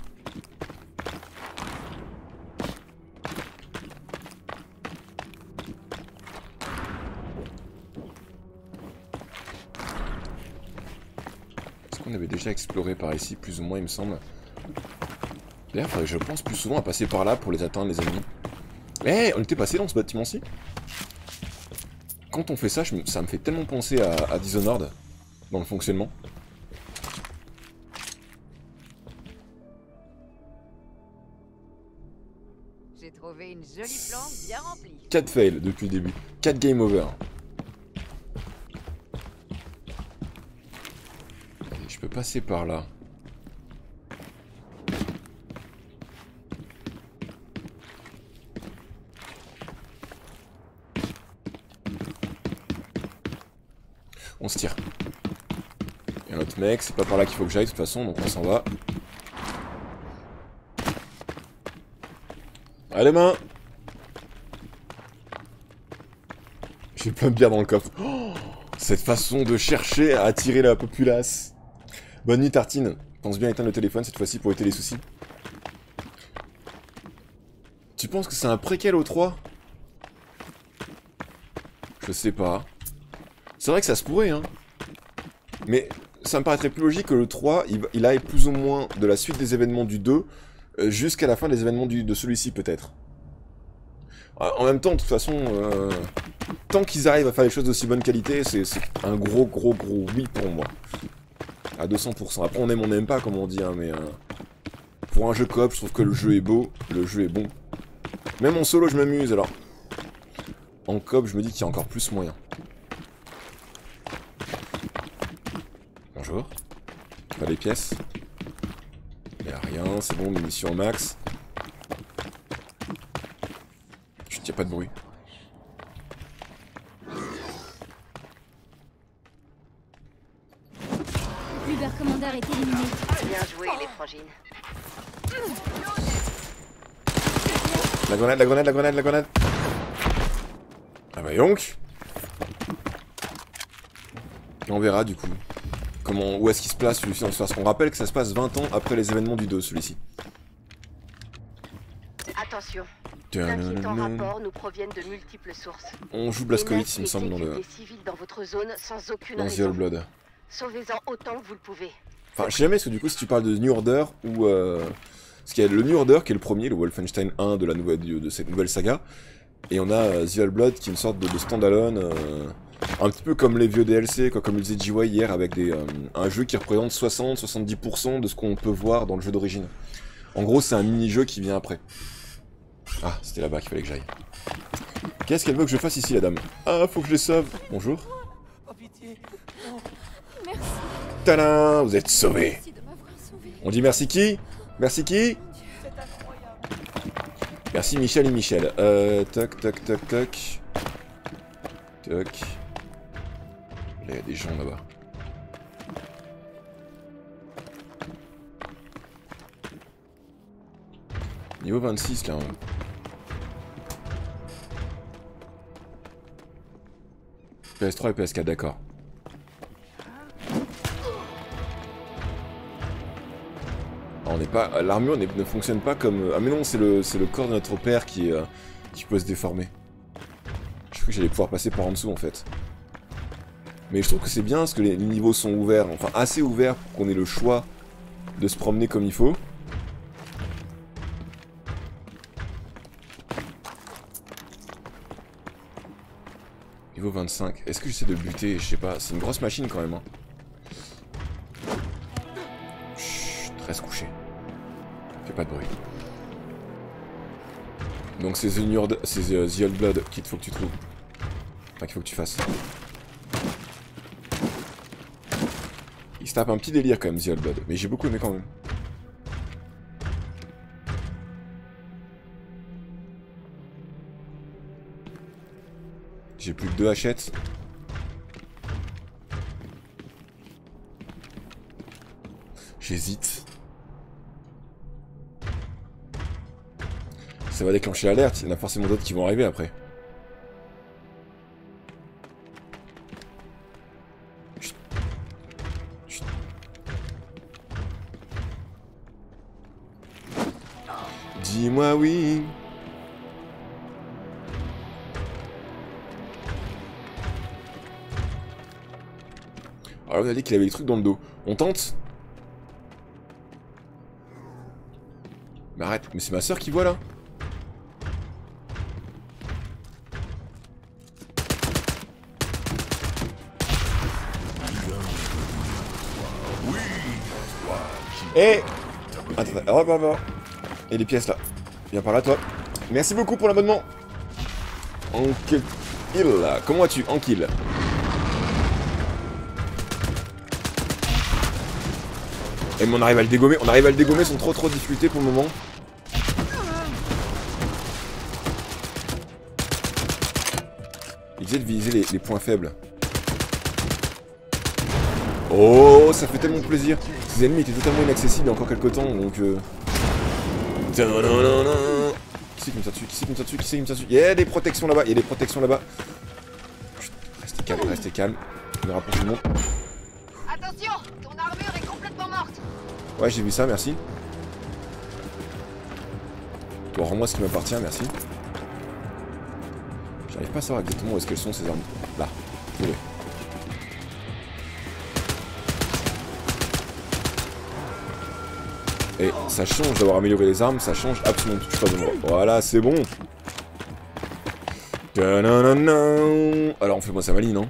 Est-ce qu'on avait déjà exploré par ici, plus ou moins il me semble? D'ailleurs, je pense plus souvent à passer par là pour les atteindre, les ennemis. Eh, hey, on était passé dans ce bâtiment-ci. Quand on fait ça, ça me fait tellement penser à Dishonored, dans le fonctionnement. J'ai trouvé une jolie plante bien remplie. 4 fails depuis le début. 4 game over. Allez, je peux passer par là. On se tire. Et un autre mec, c'est pas par là qu'il faut que j'aille de toute façon, donc on s'en va. À demain! J'ai plein de bière dans le coffre. Oh, cette façon de chercher à attirer la populace. Bonne nuit, Tartine. Pense bien à éteindre le téléphone cette fois-ci pour éviter les soucis. Tu penses que c'est un préquel au 3? Je sais pas. C'est vrai que ça se pourrait, hein. Mais ça me paraîtrait plus logique que le 3, il aille plus ou moins de la suite des événements du 2 jusqu'à la fin des événements de celui-ci, peut-être. En même temps, de toute façon, tant qu'ils arrivent à faire les choses d'aussi bonne qualité, c'est un gros oui pour moi. À 200%. Après, on aime, on n'aime pas, comme on dit, hein, mais... pour un jeu coop, je trouve que le jeu est beau, le jeu est bon. Même en solo, je m'amuse, alors... En coop, je me dis qu'il y a encore plus moyen. Bonjour. Pas les pièces. Y'a rien, c'est bon, munitions au max. Chut, y'a pas de bruit. L'uber-commandeur est éliminé. Bien joué, les frangines. La grenade, la grenade, la grenade, la grenade. Ah bah donc. Et on verra du coup. Comment, où est-ce qu'il se place celui-ci dans l'histoire? Parce qu'on rappelle que ça se passe 20 ans après les événements du 2, celui-ci. Attention. D'inquiétants rapports nous proviennent de multiples sources. On joue Blazkowicz, il me semble, dans le... Des civils dans votre zone sans aucune dans The Old Blood. Sauvez-en autant que vous le pouvez. Enfin, je sais jamais, parce que du coup, si tu parles de New Order ou... Parce qu'il y a le New Order qui est le premier, le Wolfenstein 1 de, de cette nouvelle saga. Et on a The Old Blood qui est une sorte de stand-alone... un petit peu comme les vieux DLC, quoi, comme le disait JY hier, avec des, un jeu qui représente 60-70% de ce qu'on peut voir dans le jeu d'origine. En gros, c'est un mini-jeu qui vient après. Ah, c'était là-bas qu'il fallait que j'aille. Qu'est-ce qu'elle veut que je fasse ici, la dame? Ah, faut que je les sauve. Bonjour. Oh, pitié. Oh. Merci. Tadam, vous êtes sauvés. On dit merci qui? Merci qui? Merci Michel et Michel. Toc, toc, toc, toc. Toc. Il y a des gens là-bas. Niveau 26 là. Hein. PS3 et PS4, d'accord. On n'est pas. L'armure ne fonctionne pas comme. Ah mais non, c'est le corps de notre père qui peut se déformer. Je crois que j'allais pouvoir passer par en dessous en fait. Mais je trouve que c'est bien parce que les niveaux sont ouverts, enfin assez ouverts pour qu'on ait le choix de se promener comme il faut. Niveau 25. Est-ce que j'essaie de buter? Je sais pas. C'est une grosse machine quand même. Hein. Chut, reste couché. Fais pas de bruit. Donc c'est The Old Blood qu'il faut que tu trouves. Enfin qu'il faut que tu fasses. Il se tape un petit délire quand même The Old Blood. Mais j'ai beaucoup aimé quand même. J'ai plus que 2 hachettes. J'hésite. Ça va déclencher l'alerte, il y en a forcément d'autres qui vont arriver après. Chut. Chut. Dis-moi oui. Alors, vous avez dit qu'il avait des trucs dans le dos. On tente? Mais arrête, mais c'est ma soeur qui voit là. Et... attends, hop, hop, hop. Et les pièces là. Viens par là toi. Merci beaucoup pour l'abonnement. Anquil. Comment vas-tu? Anquil. Et mais on arrive à le dégommer, ils sont trop discutés pour le moment. Il disait de viser les points faibles. Oh, ça fait tellement plaisir. Ces ennemis étaient totalement inaccessibles il y a encore quelques temps, donc... Qui c'est qui me tire dessus? Il y a des protections là-bas, Chut, restez calme, On est rapproché du monde. Attention, ton armure est complètement morte. Ouais, j'ai vu ça, merci. Bon, rends-moi ce qui m'appartient, merci. J'arrive pas à savoir exactement où est-ce qu'elles sont ces armes. Là, trouvez. Et ça change d'avoir amélioré les armes, ça change absolument tout. Je suis pas de... Voilà, c'est bon. Alors on fait moi ça maline, non?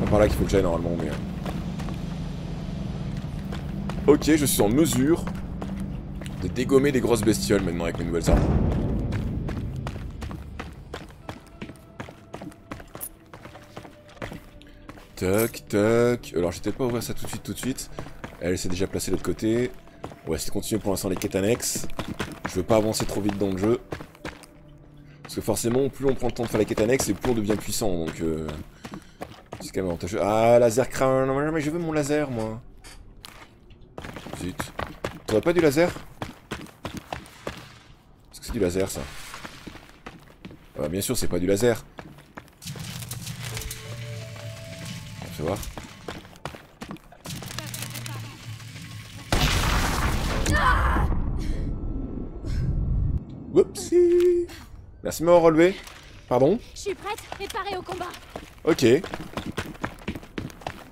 C'est par là qu'il faut que j'aille normalement, mais... Ok, je suis en mesure de dégommer des grosses bestioles maintenant avec mes nouvelles armes. Toc, toc. Alors, j'étais pas ouvert ça tout de suite. Elle s'est déjà placée de l'autre côté. On va essayer de continuer pour l'instant les quêtes annexes. Je veux pas avancer trop vite dans le jeu. Parce que forcément, plus on prend le temps de faire les quêtes annexes, et plus on devient puissant. Donc, c'est quand même avantageux. Ah, laser crâne. Non, mais je veux mon laser, moi. Zut. T'aurais pas du laser? Est-ce que c'est du laser, ça? Ah, bien sûr, c'est pas du laser. Fais voir. Whoopsie. Merci de m'avoir relevé. Pardon? Je suis prête et parée au combat. Ok. Y'a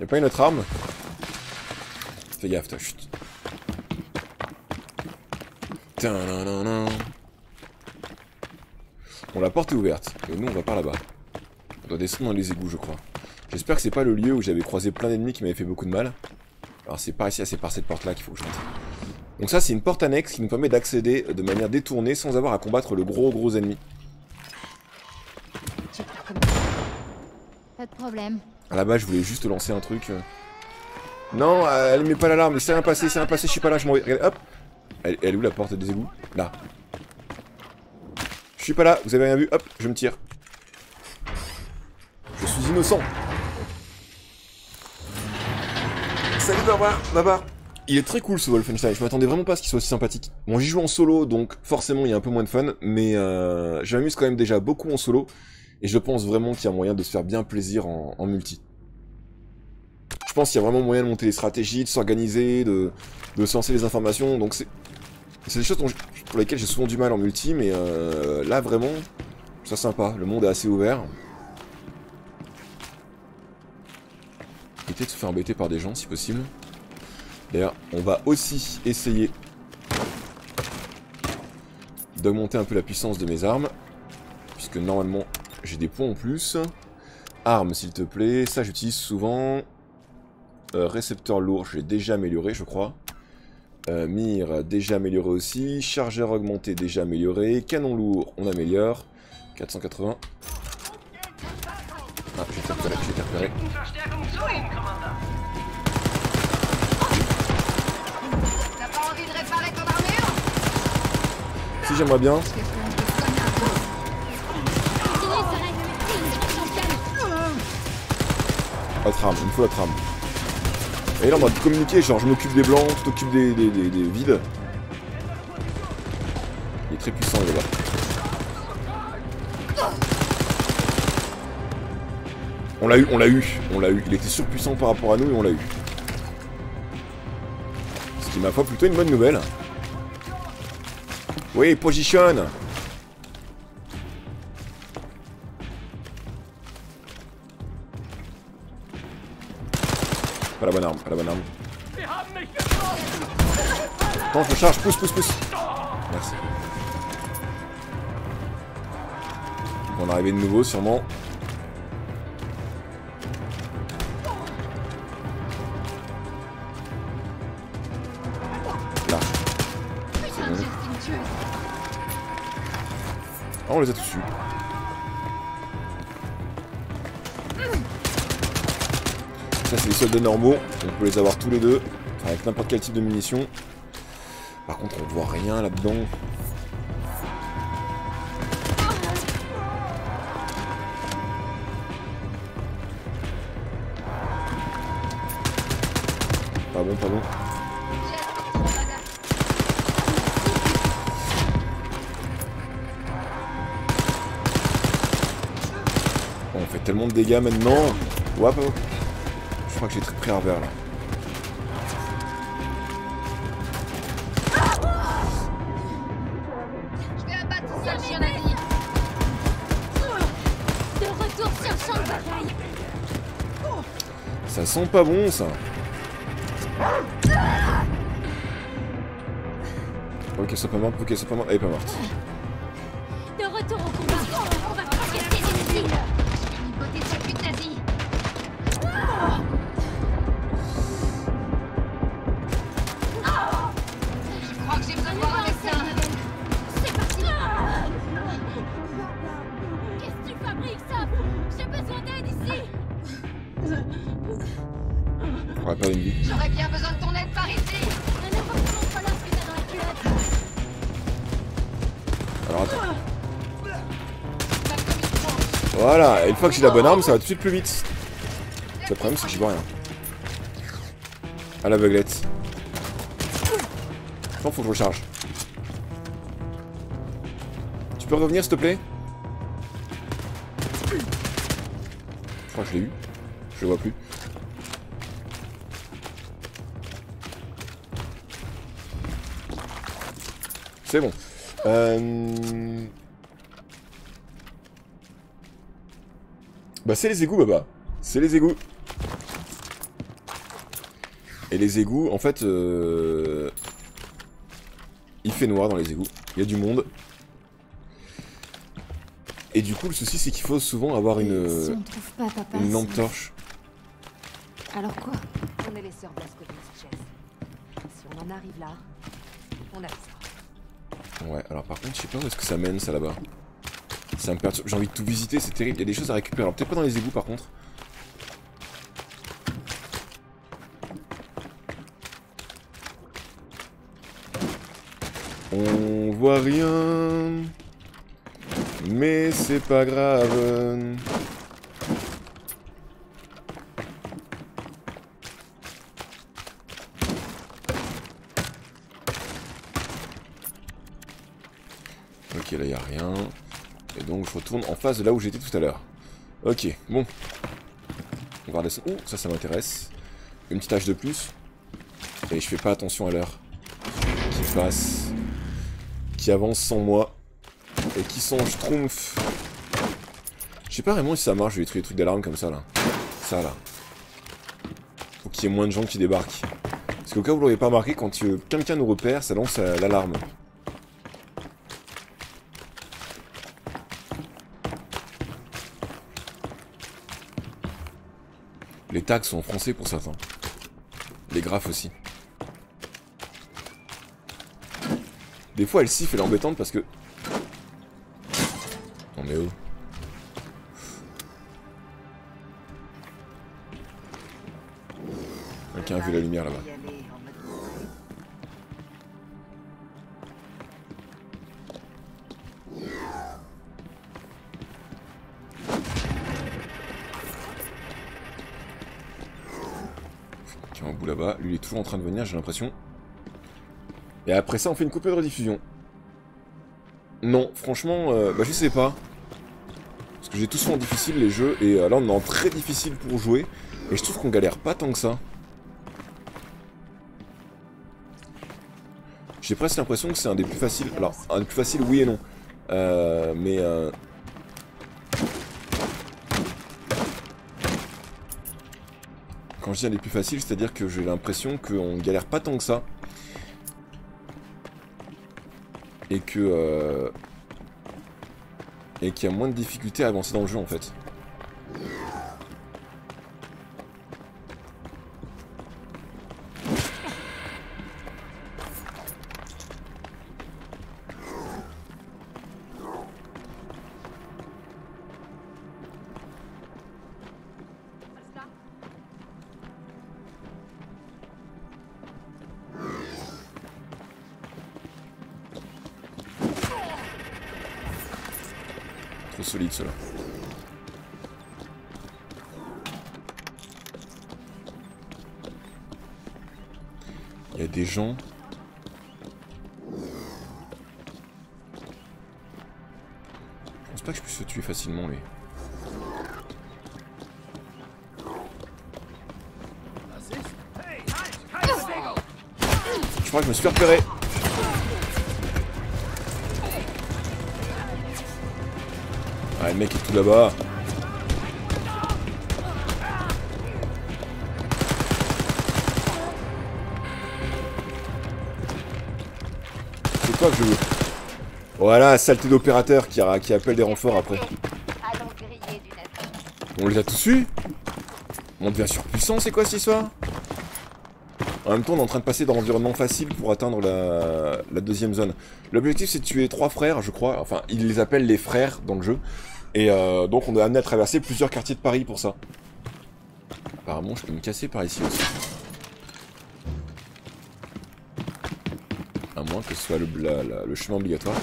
pas une autre arme? Fais gaffe toi, chut. Bon, la porte est ouverte. Et nous on va par là-bas. On doit descendre dans les égouts je crois. J'espère que c'est pas le lieu où j'avais croisé plein d'ennemis qui m'avaient fait beaucoup de mal. Alors c'est par ici, c'est par cette porte là qu'il faut que je rentre. Donc ça c'est une porte annexe qui nous permet d'accéder de manière détournée sans avoir à combattre le gros ennemi. Pas de problème. À la base je voulais juste lancer un truc. Non, elle met pas l'alarme, c'est rien passé, je suis pas là, je m'en vais. Regardez, hop. Elle est où la porte des égouts? Là. Je suis pas là, vous avez rien vu, hop, je me tire. Je suis innocent. Salut Babar. Il est très cool ce Wolfenstein, je m'attendais vraiment pas à ce qu'il soit aussi sympathique. Bon j'y joue en solo donc forcément il y a un peu moins de fun, mais je m'amuse quand même déjà beaucoup en solo, et je pense vraiment qu'il y a moyen de se faire bien plaisir en multi. Je pense qu'il y a vraiment moyen de monter les stratégies, de s'organiser, de se lancer les informations, donc c'est des choses pour lesquelles j'ai souvent du mal en multi, mais là vraiment, ça sympa, le monde est assez ouvert. Éviter de se faire embêter par des gens si possible. D'ailleurs on va aussi essayer d'augmenter un peu la puissance de mes armes, puisque normalement j'ai des points en plus. Armes s'il te plaît, ça j'utilise souvent. Récepteur lourd, j'ai déjà amélioré je crois. Mire, déjà amélioré aussi. Chargeur augmenté, déjà amélioré. Canon lourd, on améliore. 480. Ah, j'ai été repéré. Si, j'aimerais bien. Autre arme, il me faut autre arme. Et là on va communiquer, genre je m'occupe des blancs, tu t'occupes des vides. Il est très puissant là-bas. On l'a eu. Il était surpuissant par rapport à nous et on l'a eu. Ce qui m'a fait plutôt une bonne nouvelle. Oui, position. Pas la bonne arme, pas la bonne arme. Attends, je me charge, pousse, pousse, pousse. Merci. On va arriver de nouveau, sûrement. Là. C'est bon. Ah, on les a tous eus. Ça c'est les soldats normaux, on peut les avoir tous les deux, avec n'importe quel type de munitions. Par contre on voit rien là-dedans. Pas bon, pas bon. On fait tellement de dégâts maintenant. Waouh. Je crois que j'ai très pris un verre là. Je vais abattre ça, chien ami. De retour sur le champ de bataille. Ça sent pas bon ça. Pour qu'elle soit pas morte, pour qu'elle soit pas morte. Elle est pas morte. De retour au combat. On va pas casser les missiles. Je vais nipoter sa pute nazie. J'aurais bien besoin de ton aide par ici. Alors attends. Voilà, et une fois que j'ai la bonne arme, ça va tout de suite plus vite. Le problème c'est que j'y vois rien. À l'aveuglette. Attends, faut que je recharge. Tu peux revenir s'il te plaît? Je crois que je l'ai eu. Je le vois plus. C'est bon. Bah c'est les égouts, Baba. C'est les égouts. Et les égouts, en fait, il fait noir dans les égouts. Il y a du monde. Et du coup, le souci, c'est qu'il faut souvent avoir une lampe torche. Alors quoi? On est les sœurs Blasco de cette chaise. Si on en arrive là, on a ça. Ouais, alors par contre, je sais pas où est-ce que ça mène, ça, là-bas. Ça me perturbe. J'ai envie de tout visiter, c'est terrible. Il y a des choses à récupérer. Alors peut-être pas dans les égouts, par contre. On voit rien. Mais c'est pas grave. Ok, là il n'y a rien. Et donc je retourne en face de là où j'étais tout à l'heure. Ok, bon. On va laisser... Oh, ça m'intéresse. Une petite tâche de plus. Et je fais pas attention à l'heure. Qui passe. Qui avance sans moi. Et qui sont schtroumpfs. Je sais pas vraiment si ça marche, je vais détruire des trucs d'alarme comme ça là. Ça là. Faut qu'il y ait moins de gens qui débarquent. Parce qu'au cas où vous l'auriez pas remarqué, quand quelqu'un nous repère, ça lance l'alarme. Les tags sont en français pour certains. Les graphes aussi. Des fois, elle siffle, elle est embêtante parce que... On est où? Quelqu'un a vu la lumière là-bas. Tiens, au bout là-bas. Lui, il est toujours en train de venir, j'ai l'impression. Et après ça, on fait une coupure de rediffusion. Non, franchement, bah je sais pas. Parce que j'ai tous fait en difficile les jeux, et là on est en très difficile pour jouer, et je trouve qu'on galère pas tant que ça. J'ai presque l'impression que c'est un des plus faciles, alors, un des plus faciles oui et non. Quand je dis un des plus faciles, c'est-à-dire que j'ai l'impression qu'on galère pas tant que ça. Et que qu'il y a moins de difficultés à avancer dans le jeu en fait. Solide cela. Il y a des gens. Je pense pas que je puisse le tuer facilement lui. Je crois que je me suis repéré. Ah, le mec est tout là-bas. C'est quoi que je veux? Voilà, saleté d'opérateur qui appelle des renforts après. On les a tous eus? On devient surpuissant, c'est quoi cette histoire? En même temps, on est en train de passer dans l'environnement facile pour atteindre la deuxième zone. L'objectif, c'est de tuer 3 frères, je crois. Enfin, ils les appellent les frères dans le jeu. Et donc on est amené à traverser plusieurs quartiers de Paris pour ça. Apparemment je peux me casser par ici aussi. À moins que ce soit le chemin obligatoire.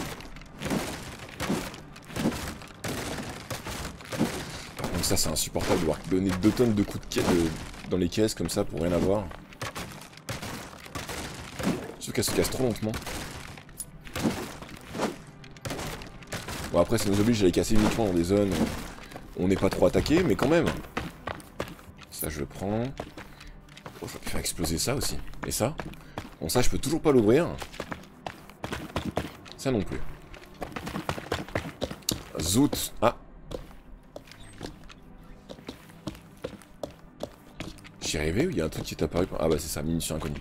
Par contre ça c'est insupportable de devoir donner 2 tonnes de coups dans les caisses comme ça pour rien avoir. Sauf qu'elle se casse trop lentement. Bon après ça nous oblige à les casser uniquement dans des zones où on n'est pas trop attaqué, mais quand même. Ça je le prends. Oh, je vais faire exploser ça aussi. Et ça? Bon ça je peux toujours pas l'ouvrir. Ça non plus. Zout! Ah! J'y rêvais ou il y a un truc qui est apparu? Ah bah c'est ça, munition inconnue.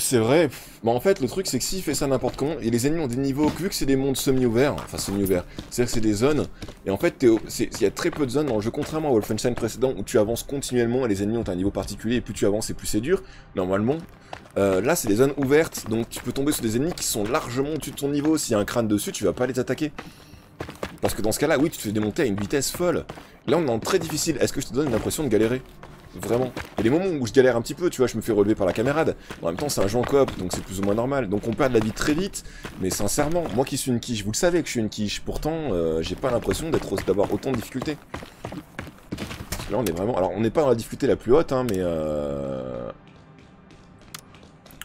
C'est vrai, bah en fait le truc c'est que s'il fait ça n'importe comment, et les ennemis ont des niveaux, vu que c'est des mondes semi-ouverts, enfin semi-ouverts, c'est-à-dire que c'est des zones, et en fait il y a très peu de zones dans le jeu, contrairement à Wolfenstein précédent où tu avances continuellement et les ennemis ont un niveau particulier, et plus tu avances et plus c'est dur, normalement, là c'est des zones ouvertes, donc tu peux tomber sur des ennemis qui sont largement au-dessus de ton niveau, s'il y a un crâne dessus tu vas pas les attaquer. Parce que dans ce cas-là, oui tu te fais démonter à une vitesse folle, là on est en très difficile, est-ce que je te donne l'impression de galérer ? Vraiment. Il y a des moments où je galère un petit peu, tu vois, je me fais relever par la camarade. En même temps, c'est un jeu en coop, donc c'est plus ou moins normal. Donc on perd de la vie très vite, mais sincèrement, moi qui suis une quiche, vous le savez que je suis une quiche, pourtant, j'ai pas l'impression d'avoir autant de difficultés. Là, on est vraiment... Alors, on n'est pas dans la difficulté la plus haute, hein, mais...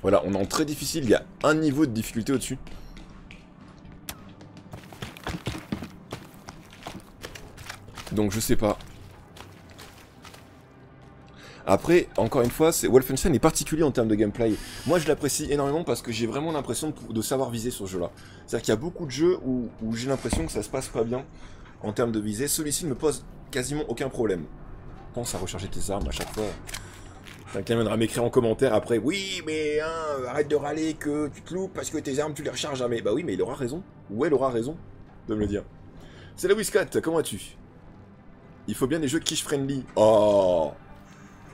Voilà, on est en très difficile, il y a un niveau de difficulté au-dessus. Donc, je sais pas. Après, encore une fois, Wolfenstein est particulier en termes de gameplay. Moi, je l'apprécie énormément parce que j'ai vraiment l'impression de savoir viser sur ce jeu-là. C'est-à-dire qu'il y a beaucoup de jeux où j'ai l'impression que ça se passe pas bien en termes de visée. Celui-ci ne me pose quasiment aucun problème. Pense à recharger tes armes à chaque fois. Quelqu'un viendra m'écrire en commentaire après, oui, mais hein, arrête de râler que tu te loupes parce que tes armes tu les recharges jamais. Bah oui, mais il aura raison, ou elle aura raison de me le dire. C'est la Wiscott, comment vas-tu? Il faut bien des jeux quiche friendly. Oh,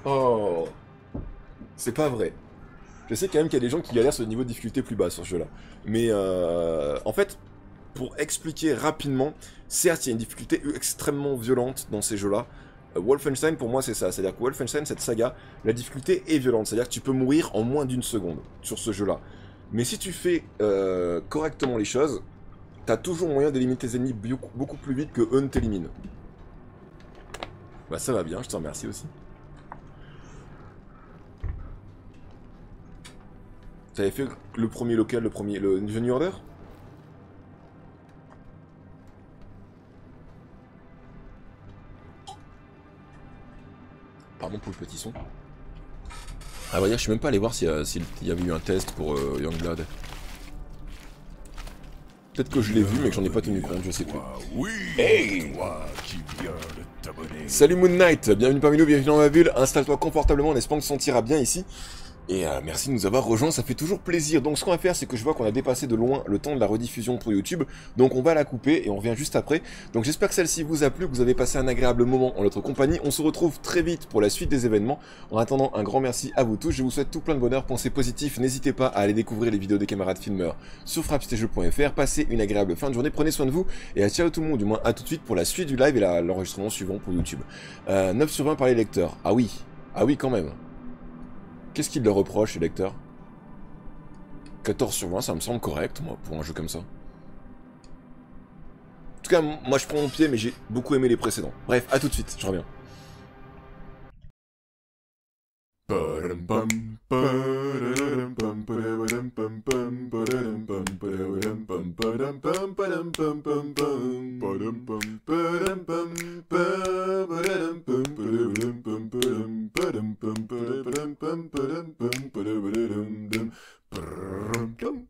oh, c'est pas vrai. Je sais quand même qu'il y a des gens qui galèrent sur des niveaux de difficulté plus bas sur ce jeu-là. Mais en fait, pour expliquer rapidement, certes, il y a une difficulté extrêmement violente dans ces jeux-là. Wolfenstein, pour moi, c'est ça. C'est-à-dire que Wolfenstein, cette saga, la difficulté est violente. C'est-à-dire que tu peux mourir en moins d'une seconde sur ce jeu-là. Mais si tu fais correctement les choses, t'as toujours moyen d'éliminer tes ennemis beaucoup plus vite que eux ne t'éliminent. Bah ça va bien, je te remercie aussi. T'avais fait le premier local, le New Order? Pardon pour le petit son. À vrai dire, je suis même pas allé voir s'il y avait eu un test pour Youngblood. Peut-être que je l'ai vu mais que j'en ai pas tenu compte, je sais plus. Hey, salut Moon Knight, bienvenue parmi nous, bienvenue dans ma ville, installe-toi confortablement, en espérant que tu sentiras bien ici. Et merci de nous avoir rejoints, ça fait toujours plaisir. Donc ce qu'on va faire, c'est que je vois qu'on a dépassé de loin le temps de la rediffusion pour YouTube, donc on va la couper et on revient juste après. Donc j'espère que celle-ci vous a plu, que vous avez passé un agréable moment en notre compagnie. On se retrouve très vite pour la suite des événements. En attendant, un grand merci à vous tous, je vous souhaite tout plein de bonheur, pensez positif, n'hésitez pas à aller découvrir les vidéos des camarades filmeurs sur frapstesjeux.fr, passez une agréable fin de journée, prenez soin de vous, et à ciao tout le monde, du moins à tout de suite pour la suite du live et l'enregistrement suivant pour YouTube. 9 sur 20 par les lecteurs, ah oui quand même. Qu'est-ce qu'il leur reproche, les lecteurs? 14 sur 20, ça me semble correct, moi, pour un jeu comme ça. En tout cas, moi, je prends mon pied, mais j'ai beaucoup aimé les précédents. Bref, à tout de suite, je reviens. Dum dum dum dum.